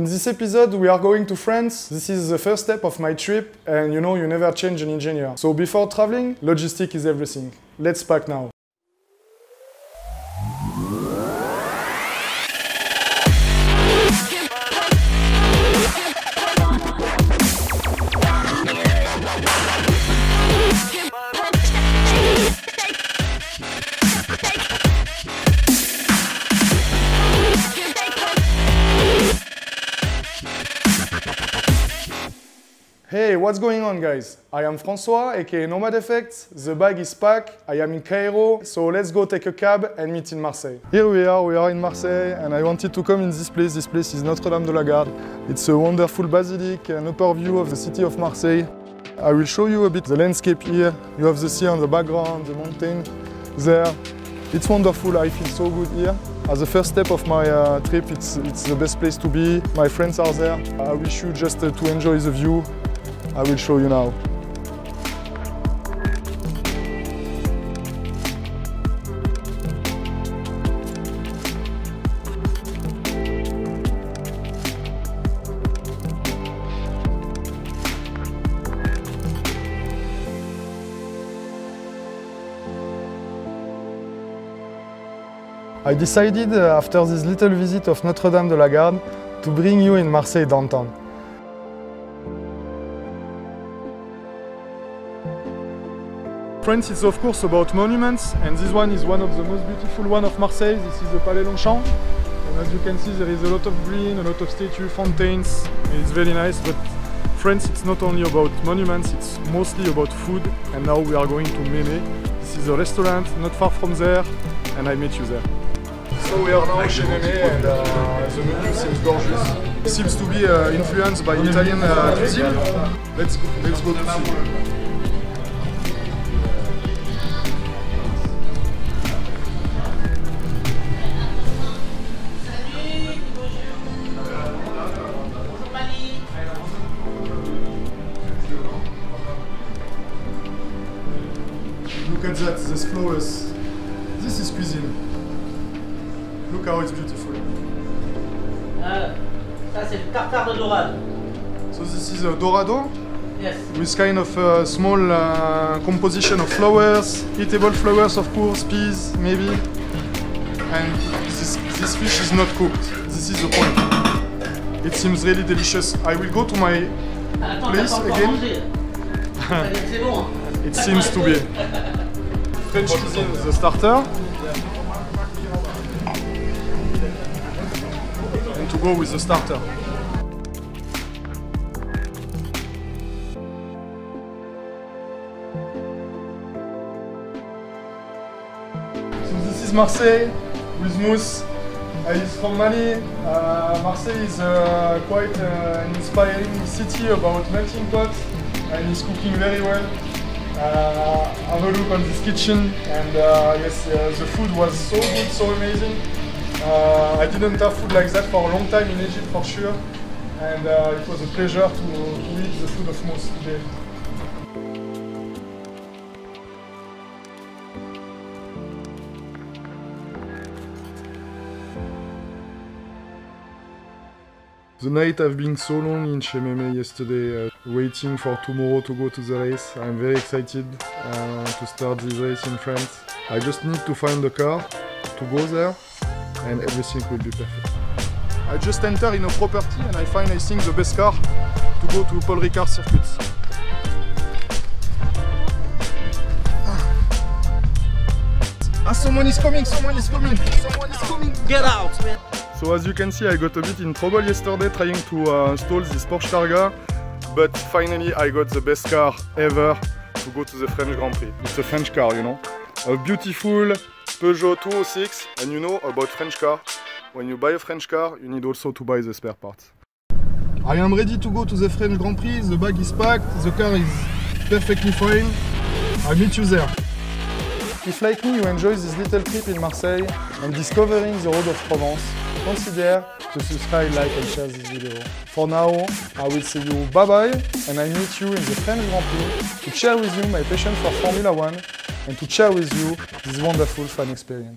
In this episode we are going to France. This is the first step of my trip and you know you never change an engineer. So before traveling, logistics is everything. Let's pack now. Hey, what's going on guys? I am François, aka Nomad Effects. The bag is packed, I am in Cairo, so let's go take a cab and meet in Marseille. Here we are in Marseille, and I wanted to come in this place. This place is Notre-Dame de la Garde. It's a wonderful basilic, an overview of the city of Marseille. I will show you a bit the landscape here. You have the sea on the background, the mountain there. It's wonderful, I feel so good here. As the first step of my trip, it's the best place to be. My friends are there. I wish you just to enjoy the view. I will show you now. I decided after this little visit of Notre-Dame de la Garde to bring you in Marseille downtown. France is of course about monuments, and this one is one of the most beautiful one of Marseille. This is the Palais Longchamp, and as you can see there is a lot of green, a lot of statues, fountains. It's very nice, but France it's not only about monuments, it's mostly about food. And now we are going to Meme. This is a restaurant not far from there, and I met you there. So we are now chez Meme, and the menu seems gorgeous. It seems to be influenced by Italian cuisine. Let's go to see. Look at that, the flowers. This is cuisine. Look how it's beautiful. Ça c'est le tartare de dorade. So this is a dorado? Yes. With kind of a small composition of flowers, eatable flowers of course, peas maybe. And this fish is not cooked. This is the point. It seems really delicious. I will go to my place again. C'est bon. It seems to be. French cuisine is the starter. And to go with the starter. So this is Marseille with mousse. It's from Mali. Marseille is quite an inspiring city about melting pot, and it's cooking very well. Have a look on this kitchen, and yes, the food was so good, so amazing. I didn't have food like that for a long time in Egypt for sure, and it was a pleasure to eat the food of Mousse today. The night I've been so lonely in chez Meme yesterday, waiting for tomorrow to go to the race. I'm very excited to start this race in France. I just need to find the car to go there, and everything will be perfect. I just enter in a property and I find, I think, the best car to go to Paul Ricard Circuit. Ah, someone is coming, someone is coming, someone is coming. Get out, man. So as you can see, I got a bit in trouble yesterday trying to install this Porsche Targa, but finally I got the best car ever to go to the French Grand Prix. It's a French car, you know, a beautiful Peugeot 206, and you know about French car, when you buy a French car, you need also to buy the spare parts. I am ready to go to the French Grand Prix, the bag is packed, the car is perfectly fine, I meet you there. If like me you enjoy this little trip in Marseille and discovering the road of Provence, consider to subscribe, like and share this video. For now, I will see you bye bye, and I meet you in the French Grand Prix to share with you my passion for Formula 1 and to share with you this wonderful fan experience.